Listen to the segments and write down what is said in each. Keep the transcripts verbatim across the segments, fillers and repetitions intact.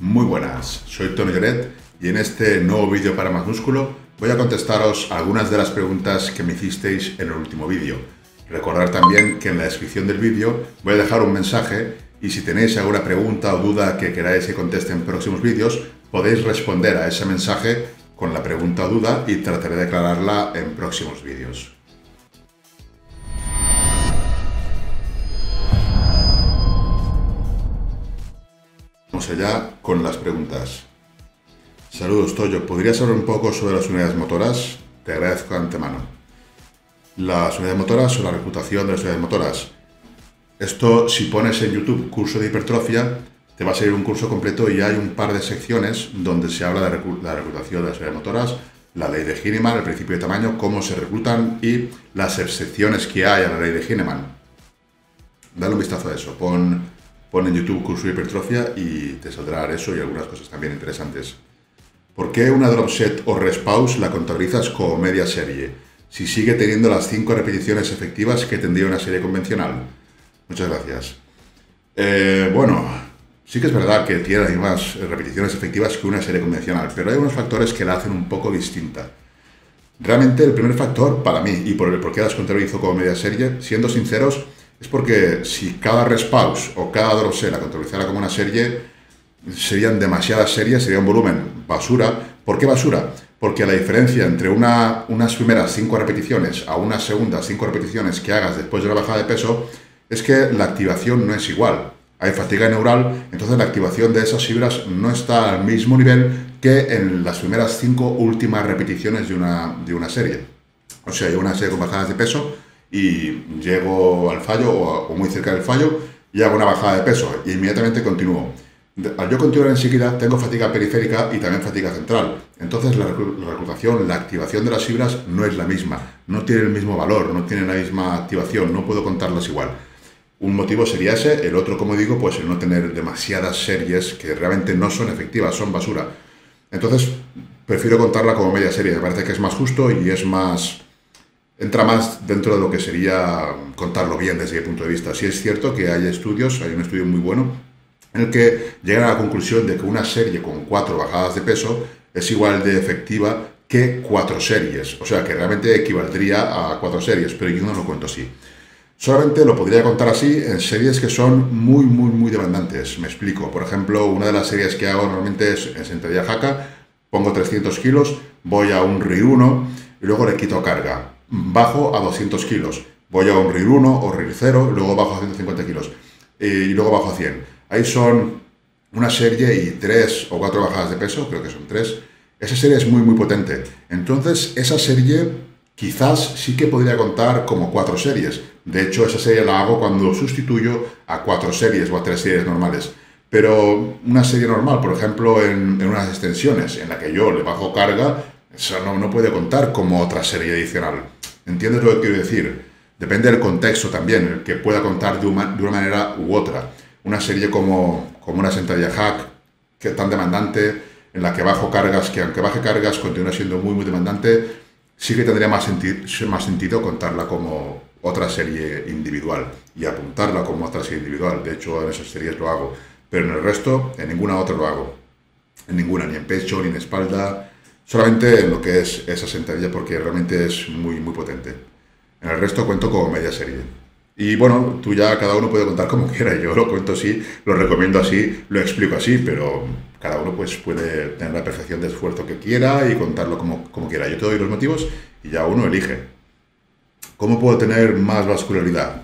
Muy buenas, soy Toni Lloret y en este nuevo vídeo para MASmusculo voy a contestaros algunas de las preguntas que me hicisteis en el último vídeo. Recordad también que en la descripción del vídeo voy a dejar un mensaje y si tenéis alguna pregunta o duda que queráis que conteste en próximos vídeos, podéis responder a ese mensaje con la pregunta o duda y trataré de aclararla en próximos vídeos. Vamos allá con las preguntas. Saludos, Toyo. ¿Podrías hablar un poco sobre las unidades motoras? Te agradezco de antemano. Las unidades motoras o la reclutación de las unidades motoras. Esto, si pones en YouTube curso de hipertrofia, te va a salir un curso completo y hay un par de secciones donde se habla de la reclutación de las unidades motoras, la ley de Heinemann, el principio de tamaño, cómo se reclutan y las excepciones que hay a la ley de Heinemann. Dale un vistazo a eso. Pon... Pon en YouTube curso de hipertrofia y te saldrá eso y algunas cosas también interesantes. ¿Por qué una drop set o rest-pause la contabilizas como media serie si sigue teniendo las cinco repeticiones efectivas que tendría una serie convencional? Muchas gracias. Eh, bueno, sí que es verdad que tiene las mismas repeticiones efectivas que una serie convencional, pero hay unos factores que la hacen un poco distinta. Realmente el primer factor para mí y por el por qué las contabilizo como media serie, siendo sinceros, es porque si cada rest-pause o cada drop set la contabilizara como una serie, serían demasiadas series, sería un volumen basura. ¿Por qué basura? Porque la diferencia entre una, unas primeras cinco repeticiones a unas segundas cinco repeticiones que hagas después de la bajada de peso es que la activación no es igual. Hay fatiga neural, entonces la activación de esas fibras no está al mismo nivel que en las primeras cinco últimas repeticiones de una, de una serie. O sea, hay una serie con bajadas de peso y llego al fallo o muy cerca del fallo y hago una bajada de peso e inmediatamente continúo. Al yo continuar enseguida tengo fatiga periférica y también fatiga central. Entonces la reclutación, la activación de las fibras no es la misma, no tiene el mismo valor, no tiene la misma activación, no puedo contarlas igual. Un motivo sería ese, el otro, como digo, pues el no tener demasiadas series que realmente no son efectivas, son basura. Entonces prefiero contarla como media serie, me parece que es más justo y es más... entra más dentro de lo que sería contarlo bien desde el punto de vista. Sí es cierto que hay estudios, hay un estudio muy bueno, en el que llegan a la conclusión de que una serie con cuatro bajadas de peso es igual de efectiva que cuatro series. O sea, que realmente equivaldría a cuatro series, pero yo no lo cuento así. Solamente lo podría contar así en series que son muy, muy, muy demandantes. Me explico. Por ejemplo, una de las series que hago normalmente es en Sentadilla Jaca, pongo trescientos kilos, voy a un R I R uno y luego le quito carga. Bajo a doscientos kilos, voy a un R I R uno o R I R cero, luego bajo a ciento cincuenta kilos y luego bajo a cien. Ahí son una serie y tres o cuatro bajadas de peso, creo que son tres. Esa serie es muy muy potente, entonces esa serie quizás sí que podría contar como cuatro series. De hecho, esa serie la hago cuando sustituyo a cuatro series o a tres series normales. Pero una serie normal, por ejemplo, en, en unas extensiones en la que yo le bajo carga, eso no, no puede contar como otra serie adicional. ¿Entiendes lo que quiero decir? Depende del contexto también, el que pueda contar de una, de una manera u otra. Una serie como, como una sentadilla hack, que es tan demandante, en la que bajo cargas, que aunque baje cargas, continúa siendo muy, muy demandante, sí que tendría más, senti más sentido contarla como otra serie individual y apuntarla como otra serie individual. De hecho, en esas series lo hago, pero en el resto, en ninguna otra lo hago. En ninguna, ni en pecho, ni en espalda... Solamente en lo que es esa sentadilla, porque realmente es muy, muy potente. En el resto cuento como media serie. Y bueno, tú ya cada uno puede contar como quiera. Yo lo cuento así, lo recomiendo así, lo explico así, pero cada uno pues puede tener la percepción de esfuerzo que quiera y contarlo como, como quiera. Yo te doy los motivos y ya uno elige. ¿Cómo puedo tener más vascularidad?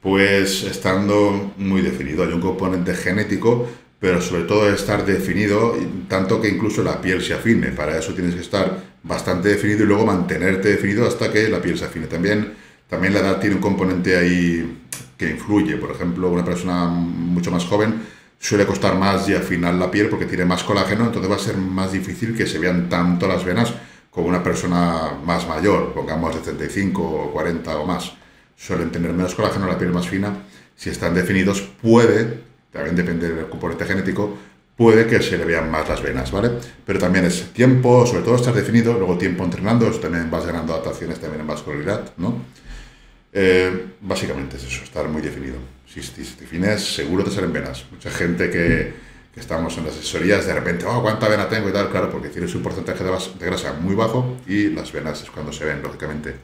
Pues estando muy definido. Hay un componente genético, pero sobre todo estar definido, tanto que incluso la piel se afine. Para eso tienes que estar bastante definido y luego mantenerte definido hasta que la piel se afine. También, también la edad tiene un componente ahí que influye. Por ejemplo, una persona mucho más joven suele costar más y afinar la piel porque tiene más colágeno, entonces va a ser más difícil que se vean tanto las venas como una persona más mayor, pongamos setenta y cinco o cuarenta o más. Suelen tener menos colágeno, la piel más fina. Si están definidos, puede... también depende del componente genético, puede que se le vean más las venas, ¿vale? Pero también es tiempo, sobre todo estar definido, luego tiempo entrenando, eso también vas ganando adaptaciones también en vascularidad, ¿no? Eh, básicamente es eso, estar muy definido. Si, si te defines, seguro te salen venas. Mucha gente que, que estamos en las asesorías, de repente, oh, cuánta vena tengo y tal, claro, porque tienes un porcentaje de grasa muy bajo y las venas es cuando se ven, lógicamente.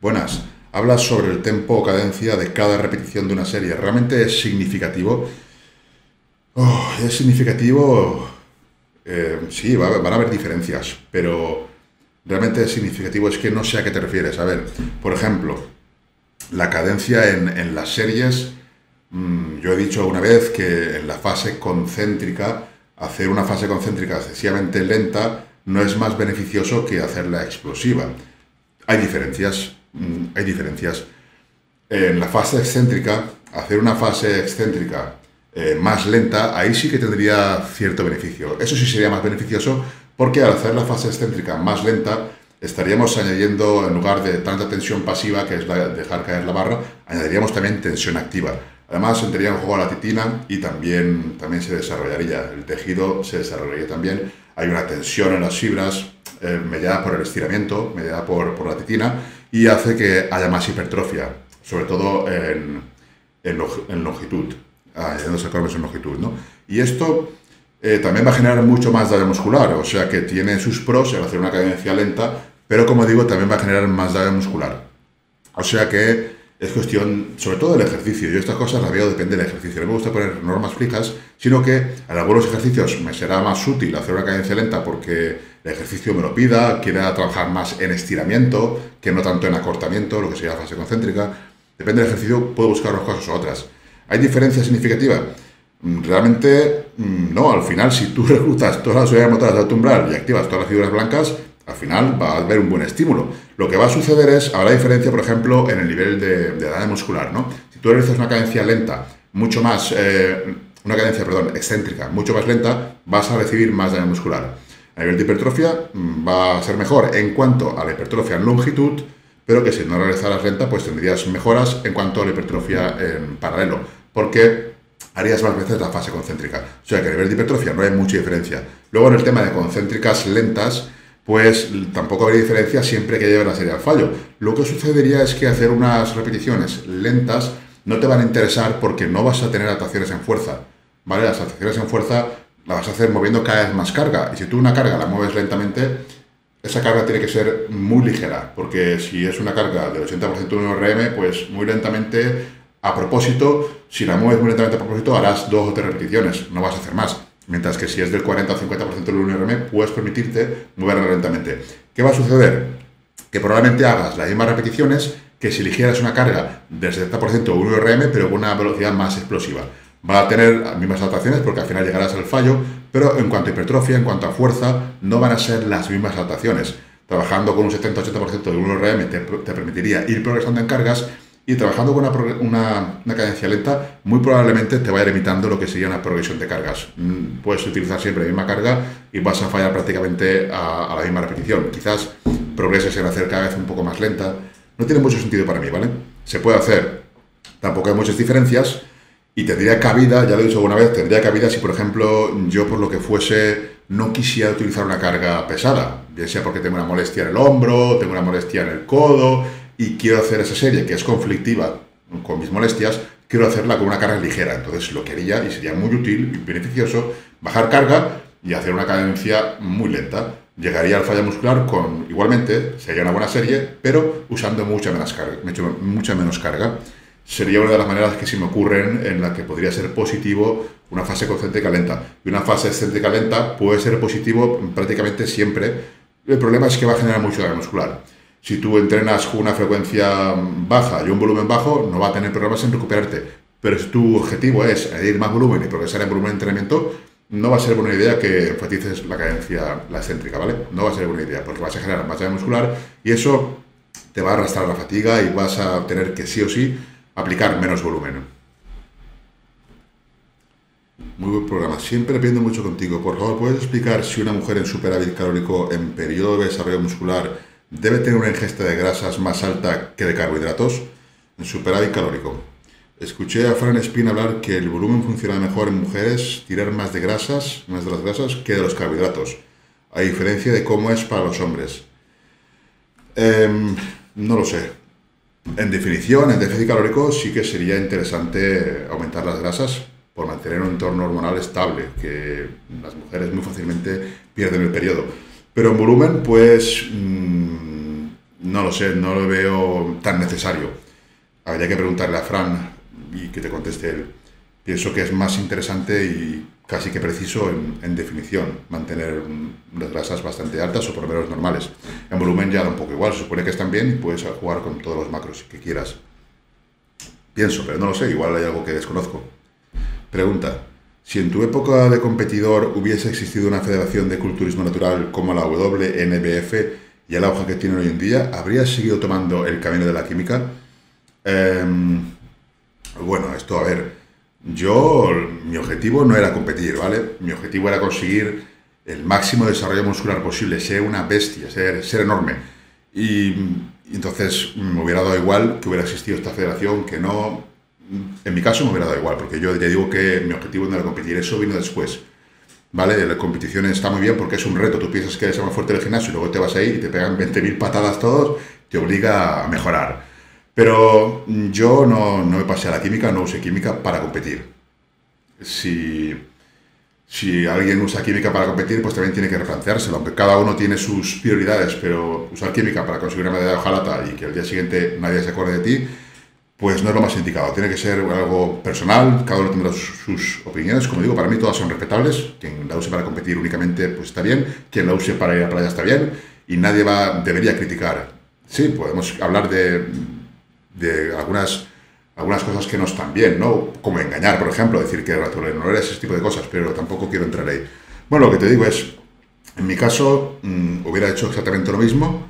Buenas. Habla sobre el tempo o cadencia de cada repetición de una serie. ¿Realmente es significativo? Oh, es significativo... Eh, sí, va, van a haber diferencias, pero realmente es significativo. Es que no sé a qué te refieres. A ver, por ejemplo, la cadencia en, en las series... Mmm, yo he dicho una vez que en la fase concéntrica, hacer una fase concéntrica excesivamente lenta no es más beneficioso que hacerla explosiva. Hay diferencias... Hay diferencias. En la fase excéntrica, hacer una fase excéntrica eh, más lenta, ahí sí que tendría cierto beneficio. Eso sí sería más beneficioso porque al hacer la fase excéntrica más lenta, estaríamos añadiendo, en lugar de tanta tensión pasiva, que es la dejar caer la barra, añadiríamos también tensión activa. Además, entraría en juego la titina y también, también se desarrollaría. El tejido se desarrollaría también. Hay una tensión en las fibras, eh, mediada por el estiramiento, mediada por, por la titina, y hace que haya más hipertrofia, sobre todo en, en, lo, en longitud, ah, ya no sé cómo es en longitud, ¿no? Y esto eh, también va a generar mucho más daño muscular, o sea que tiene sus pros al hacer una cadencia lenta, pero como digo, también va a generar más daño muscular. O sea que es cuestión, sobre todo del ejercicio. Yo estas cosas las veo, depende del ejercicio. No me gusta poner normas fijas, sino que en algunos ejercicios me será más útil hacer una cadencia lenta porque... el ejercicio me lo pida, quiera trabajar más en estiramiento, que no tanto en acortamiento, lo que sería la fase concéntrica. Depende del ejercicio, puedo buscar unas cosas u otras. ¿Hay diferencia significativa? Realmente, no. Al final, si tú reclutas todas las unidades motoras de alto umbral y activas todas las fibras blancas, al final va a haber un buen estímulo. Lo que va a suceder es, habrá diferencia, por ejemplo, en el nivel de, de daño muscular, ¿no? Si tú realizas una cadencia lenta, mucho más... Eh, una cadencia, perdón, excéntrica, mucho más lenta, vas a recibir más daño muscular. A nivel de hipertrofia va a ser mejor en cuanto a la hipertrofia en longitud, pero que si no realizaras lenta, pues tendrías mejoras en cuanto a la hipertrofia en paralelo, porque harías más veces la fase concéntrica. O sea que a nivel de hipertrofia no hay mucha diferencia. Luego en el tema de concéntricas lentas, pues tampoco habría diferencia siempre que lleve la serie al fallo. Lo que sucedería es que hacer unas repeticiones lentas no te van a interesar porque no vas a tener actuaciones en fuerza, ¿vale? Las actuaciones en fuerza... la vas a hacer moviendo cada vez más carga, y si tú una carga la mueves lentamente, esa carga tiene que ser muy ligera, porque si es una carga del ochenta por ciento de un R M, pues muy lentamente, a propósito, si la mueves muy lentamente a propósito, harás dos o tres repeticiones, no vas a hacer más. Mientras que si es del cuarenta o cincuenta por ciento de un R M, puedes permitirte moverla lentamente. ¿Qué va a suceder? Que probablemente hagas las mismas repeticiones que si eligieras una carga del setenta por ciento o un R M, pero con una velocidad más explosiva. Va a tener las mismas adaptaciones porque al final llegarás al fallo, pero en cuanto a hipertrofia, en cuanto a fuerza, no van a ser las mismas adaptaciones. Trabajando con un setenta a ochenta por ciento de un R M te, te permitiría ir progresando en cargas, y trabajando con una, una, una cadencia lenta muy probablemente te vaya limitando lo que sería una progresión de cargas. Puedes utilizar siempre la misma carga y vas a fallar prácticamente a, a la misma repetición. Quizás progreses en hacer cada vez un poco más lenta. No tiene mucho sentido para mí, ¿vale? Se puede hacer, tampoco hay muchas diferencias. Y tendría cabida, ya lo he dicho alguna vez, tendría cabida si, por ejemplo, yo por lo que fuese no quisiera utilizar una carga pesada, bien sea porque tengo una molestia en el hombro, tengo una molestia en el codo y quiero hacer esa serie que es conflictiva con mis molestias, quiero hacerla con una carga ligera. Entonces lo que haría, y sería muy útil y beneficioso, bajar carga y hacer una cadencia muy lenta. Llegaría al fallo muscular con, igualmente, sería una buena serie, pero usando mucha menos carga. Mucha menos carga. Sería una de las maneras que se me ocurren en la que podría ser positivo una fase concéntrica lenta. Y una fase excéntrica lenta puede ser positivo prácticamente siempre. El problema es que va a generar mucho daño muscular. Si tú entrenas con una frecuencia baja y un volumen bajo, no va a tener problemas en recuperarte. Pero si tu objetivo es añadir más volumen y progresar en volumen de entrenamiento, no va a ser buena idea que enfatices la cadencia, la excéntrica, ¿vale? No va a ser buena idea, porque vas a generar más daño muscular y eso te va a arrastrar la fatiga y vas a tener que sí o sí aplicar menos volumen. Muy buen programa. Siempre aprendo mucho contigo. Por favor, ¿puedes explicar si una mujer en superávit calórico en periodo de desarrollo muscular debe tener una ingesta de grasas más alta que de carbohidratos? En superávit calórico. Escuché a Fran Espín hablar que el volumen funciona mejor en mujeres tirar más de grasas, más de las grasas que de los carbohidratos, a diferencia de cómo es para los hombres. Eh, no lo sé. En definición, en déficit calórico sí que sería interesante aumentar las grasas, por mantener un entorno hormonal estable, que las mujeres muy fácilmente pierden el periodo. Pero en volumen, pues, mmm, no lo sé, no lo veo tan necesario. Habría que preguntarle a Fran y que te conteste él. Pienso que es más interesante y casi que preciso en, en definición, mantener unas grasas bastante altas o por lo menos normales. En volumen ya da un poco igual, se supone que están bien y puedes jugar con todos los macros que quieras. Pienso, pero no lo sé, igual hay algo que desconozco. Pregunta: si en tu época de competidor hubiese existido una federación de culturismo natural como la W N B F y el auge que tienen hoy en día, ¿habrías seguido tomando el camino de la química? Eh, bueno, esto, a ver, yo, mi objetivo no era competir, ¿vale? Mi objetivo era conseguir el máximo desarrollo muscular posible, ser una bestia, ser, ser enorme. Y entonces me hubiera dado igual que hubiera existido esta federación, que no... En mi caso me hubiera dado igual, porque yo ya digo que mi objetivo no era competir, eso vino después, ¿vale? La competición está muy bien porque es un reto, tú piensas que eres más fuerte del gimnasio y luego te vas ahí y te pegan veinte mil patadas todos, te obliga a mejorar. Pero yo no, no me pasé a la química, no usé química para competir. Si, si alguien usa química para competir, pues también tiene que replanteárselo, aunque cada uno tiene sus prioridades, pero usar química para conseguir una medalla de hojalata y que al día siguiente nadie se acuerde de ti, pues no es lo más indicado. Tiene que ser algo personal, cada uno tendrá sus, sus opiniones. Como digo, para mí todas son respetables. Quien la use para competir únicamente, pues está bien. Quien la use para ir a playa está bien. Y nadie va, debería criticar. Sí, podemos hablar de, de algunas, algunas cosas que no están bien, ¿no? Como engañar, por ejemplo, decir que no eres ese tipo de cosas, pero tampoco quiero entrar ahí. Bueno, lo que te digo es, en mi caso, mmm, hubiera hecho exactamente lo mismo.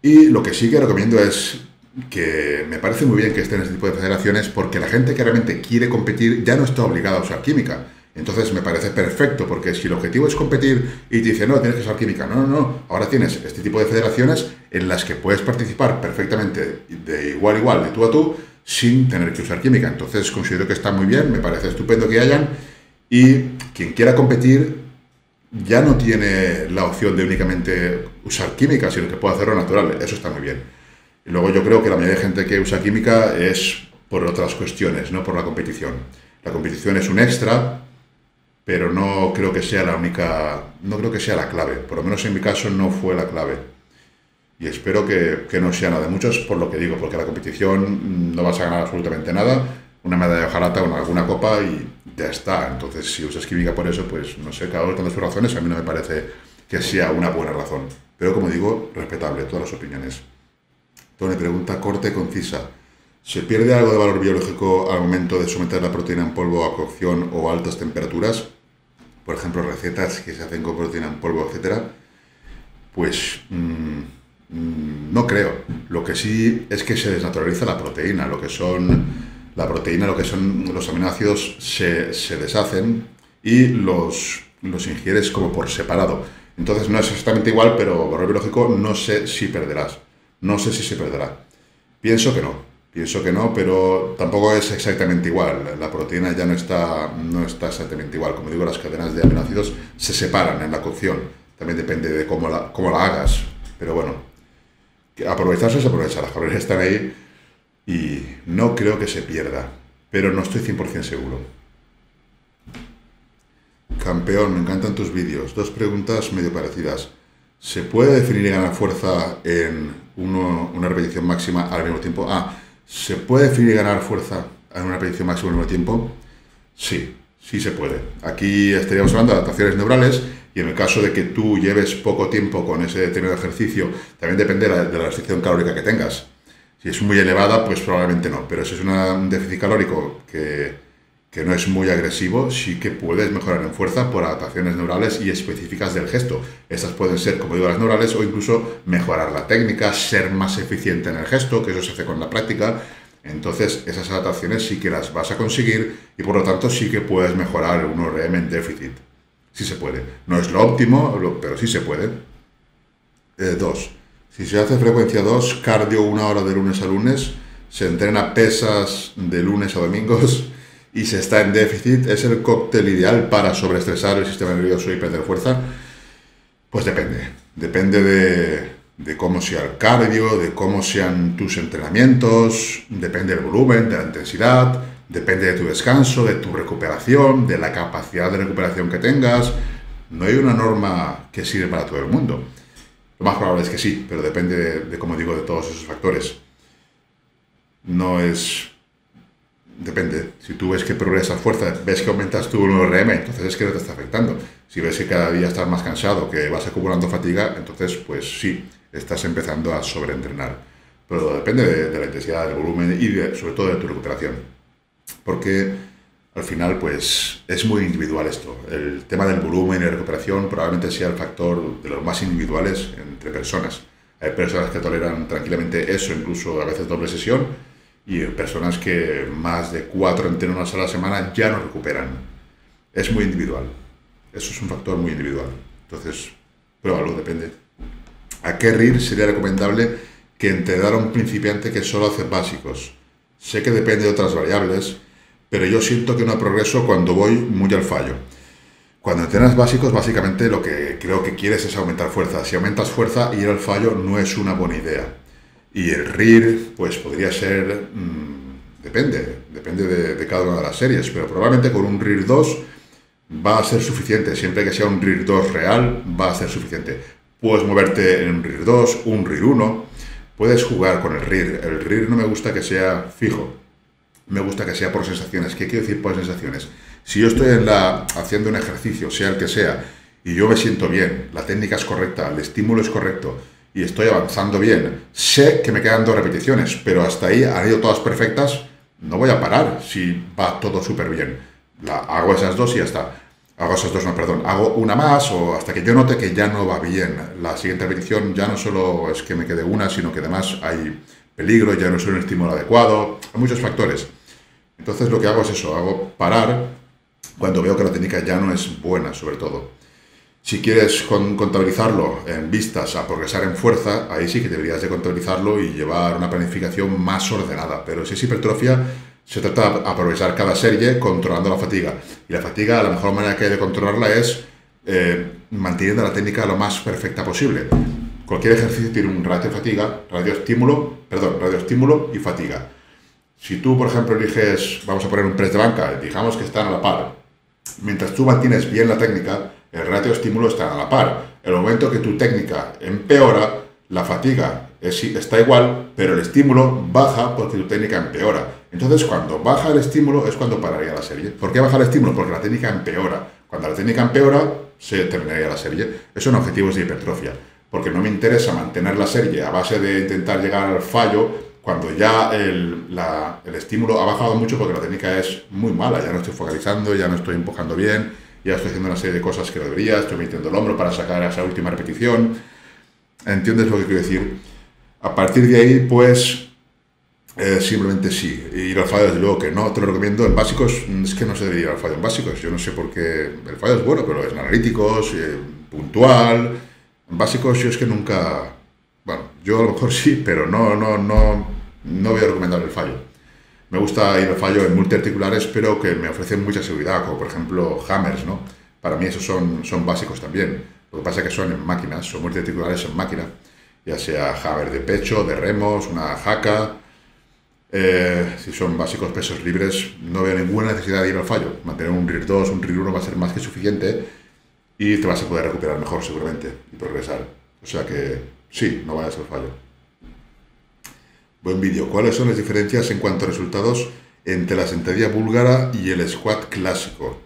Y lo que sí que recomiendo es... que me parece muy bien que estén en este tipo de federaciones, porque la gente que realmente quiere competir ya no está obligada a usar química. Entonces me parece perfecto, porque si el objetivo es competir y te dicen no, tienes que usar química, no, no, no, ahora tienes este tipo de federaciones en las que puedes participar perfectamente de igual a igual, de tú a tú, sin tener que usar química. Entonces considero que está muy bien, me parece estupendo que hayan, y quien quiera competir ya no tiene la opción de únicamente usar química, sino que puede hacerlo natural. Eso está muy bien. Luego yo creo que la mayoría de gente que usa química es por otras cuestiones, no por la competición. La competición es un extra, pero no creo que sea la única, no creo que sea la clave. Por lo menos en mi caso no fue la clave. Y espero que, que no sea nada de muchos, por lo que digo, porque la competición no vas a ganar absolutamente nada. Una medalla de hojalata o alguna copa y ya está. Entonces si usas química por eso, pues no sé, cada uno tiene sus razones. A mí no me parece que sea una buena razón. Pero como digo, respetable, todas las opiniones. Toni pregunta corta y concisa: ¿se pierde algo de valor biológico al momento de someter la proteína en polvo a cocción o a altas temperaturas? Por ejemplo, recetas que se hacen con proteína en polvo, etcétera. Pues mmm, mmm, no creo. Lo que sí es que se desnaturaliza la proteína. Lo que son la proteína, lo que son los aminoácidos se, se deshacen y los, los ingieres como por separado. Entonces no es exactamente igual, pero valor biológico no sé si perderás. No sé si se perderá. Pienso que no, pienso que no, pero tampoco es exactamente igual. La proteína ya no está, no está exactamente igual. Como digo, las cadenas de aminoácidos se separan en la cocción. También depende de cómo la, cómo la hagas. Pero bueno, aprovecharse es aprovechar. Las calorías están ahí y no creo que se pierda. Pero no estoy cien por cien seguro. Campeón, me encantan tus vídeos. Dos preguntas medio parecidas. ¿Se puede definir y ganar fuerza en uno, una repetición máxima al mismo tiempo? Ah, ¿se puede definir y ganar fuerza en una repetición máxima al mismo tiempo? Sí, sí se puede. Aquí estaríamos hablando de adaptaciones neurales, y en el caso de que tú lleves poco tiempo con ese determinado ejercicio, también depende de la, de la restricción calórica que tengas. Si es muy elevada, pues probablemente no, pero si es una, un déficit calórico que, que no es muy agresivo, sí que puedes mejorar en fuerza por adaptaciones neurales y específicas del gesto. Estas pueden ser, como digo, las neurales, o incluso mejorar la técnica, ser más eficiente en el gesto, que eso se hace con la práctica. Entonces esas adaptaciones sí que las vas a conseguir y por lo tanto sí que puedes mejorar un uno R M en déficit. Sí se puede. No es lo óptimo, pero sí se puede. dos. Eh, si se hace frecuencia dos, cardio una hora de lunes a lunes, se entrena pesas de lunes a domingos y se está en déficit, ¿es el cóctel ideal para sobreestresar el sistema nervioso y perder fuerza? Pues depende. Depende de, de cómo sea el cardio, de cómo sean tus entrenamientos, depende del volumen, de la intensidad, Depende de tu descanso, de tu recuperación, de la capacidad de recuperación que tengas. No hay una norma que sirva para todo el mundo. Lo más probable es que sí, pero depende de, de como digo, de todos esos factores. No es... Depende. Si tú ves que progresas fuerza, ves que aumentas tu uno R M, entonces es que no te está afectando. Si ves que cada día estás más cansado, que vas acumulando fatiga, entonces pues sí, estás empezando a sobreentrenar. Pero depende de, de la intensidad, del volumen y de, sobre todo de tu recuperación. Porque al final pues es muy individual esto. El tema del volumen y recuperación probablemente sea el factor de los más individuales entre personas. Hay personas que toleran tranquilamente eso, incluso a veces doble sesión, y personas que más de cuatro entrenos a la semana ya no recuperan. Es muy individual. Eso es un factor muy individual. Entonces, pruébalo, depende. ¿A qué R I R sería recomendable que entrenar a un principiante que solo hace básicos? Sé que depende de otras variables, pero yo siento que no progreso cuando voy muy al fallo. Cuando entrenas básicos, básicamente lo que creo que quieres es aumentar fuerza. Si aumentas fuerza, ir al fallo no es una buena idea. Y el R I R, pues podría ser, mmm, depende, depende de, de cada una de las series, pero probablemente con un R I R dos va a ser suficiente. Siempre que sea un R I R dos real, va a ser suficiente. Puedes moverte en un R I R dos, un R I R uno, puedes jugar con el R I R. El R I R no me gusta que sea fijo, me gusta que sea por sensaciones. ¿Qué quiero decir por sensaciones? Si yo estoy en la, haciendo un ejercicio, sea el que sea, y yo me siento bien, la técnica es correcta, el estímulo es correcto, y estoy avanzando bien, sé que me quedan dos repeticiones, pero hasta ahí han ido todas perfectas, no voy a parar si va todo súper bien. La, hago esas dos y ya está. Hago esas dos, no, perdón. Hago una más o hasta que yo note que ya no va bien. La siguiente repetición ya no solo es que me quede una, sino que además hay peligro, ya no es un estímulo adecuado, hay muchos factores. Entonces lo que hago es eso, hago parar cuando veo que la técnica ya no es buena, sobre todo. Si quieres contabilizarlo en vistas a progresar en fuerza, ahí sí que deberías de contabilizarlo y llevar una planificación más ordenada. Pero si es hipertrofia, se trata de aprovechar cada serie controlando la fatiga. Y la fatiga, la mejor manera que hay de controlarla es eh, manteniendo la técnica lo más perfecta posible. Cualquier ejercicio tiene un ratio fatiga, ratio estímulo, perdón, ratio estímulo y fatiga. Si tú, por ejemplo, eliges, vamos a poner un press de banca, digamos que están a la par. Mientras tú mantienes bien la técnica, el ratio estímulo está a la par. El momento que tu técnica empeora, la fatiga es, está igual, pero el estímulo baja porque tu técnica empeora. Entonces, cuando baja el estímulo es cuando pararía la serie. ¿Por qué baja el estímulo? Porque la técnica empeora. Cuando la técnica empeora, se terminaría la serie. Eso en objetivos de hipertrofia. Porque no me interesa mantener la serie a base de intentar llegar al fallo cuando ya el, la, el estímulo ha bajado mucho porque la técnica es muy mala. Ya no estoy focalizando, ya no estoy empujando bien, ya estoy haciendo una serie de cosas que no debería, estoy metiendo el hombro para sacar esa última repetición. ¿Entiendes lo que quiero decir? A partir de ahí, pues, eh, simplemente sí. Ir al fallo, desde luego que no, te lo recomiendo. En básicos, es que no se debería ir al fallo en básicos. Yo no sé por qué. El fallo es bueno, pero es en analíticos, eh, puntual. En básicos yo es que nunca... Bueno, yo a lo mejor sí, pero no, no, no, no voy a recomendar el fallo. Me gusta ir al fallo en multiarticulares, pero que me ofrecen mucha seguridad, como por ejemplo hammers, ¿no? Para mí esos son, son básicos también. Lo que pasa es que son en máquinas, son multiarticulares en máquina. Ya sea hammer de pecho, de remos, una jaca... Eh, si son básicos pesos libres, no veo ninguna necesidad de ir al fallo. Mantener un R I R dos, un R I R uno va a ser más que suficiente y te vas a poder recuperar mejor seguramente y progresar. O sea que sí, no vayas al fallo. Buen vídeo. ¿Cuáles son las diferencias en cuanto a resultados entre la sentadilla búlgara y el squat clásico?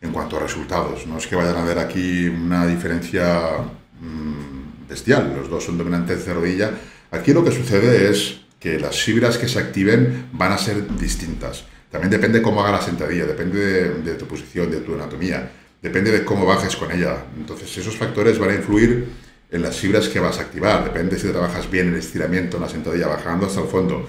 En cuanto a resultados, no es que vayan a ver aquí una diferencia mmm, bestial. Los dos son dominantes de rodilla. Aquí lo que sucede es que las fibras que se activen van a ser distintas. También depende cómo haga la sentadilla, depende de, de tu posición, de tu anatomía, depende de cómo bajes con ella. Entonces esos factores van a influir en las fibras que vas a activar. Depende si trabajas bien el estiramiento en la sentadilla, bajando hasta el fondo.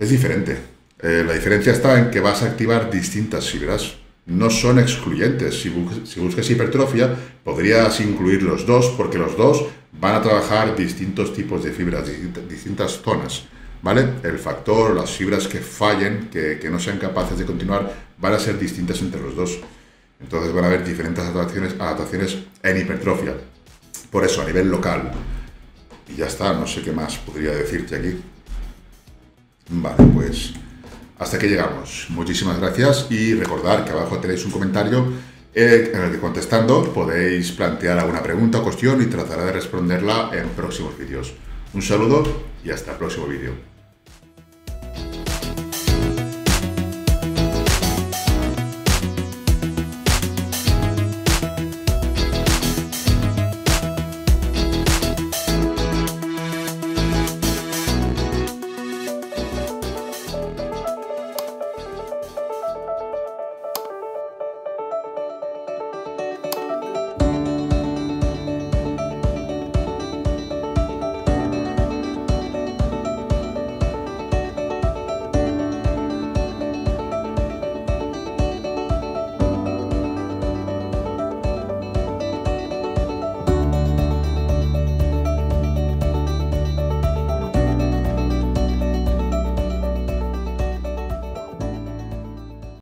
Es diferente. Eh, la diferencia está en que vas a activar distintas fibras. No son excluyentes. Si, bu si buscas hipertrofia, podrías incluir los dos, porque los dos van a trabajar distintos tipos de fibras, dist distintas zonas, ¿vale? El factor, las fibras que fallen, que, que no sean capaces de continuar, van a ser distintas entre los dos. Entonces van a haber diferentes adaptaciones, adaptaciones en hipertrofia. Por eso, a nivel local. Y ya está, no sé qué más podría decirte aquí. Vale, pues Hasta aquí llegamos. Muchísimas gracias y recordad que abajo tenéis un comentario en el que contestando podéis plantear alguna pregunta o cuestión y trataré de responderla en próximos vídeos. Un saludo y hasta el próximo vídeo.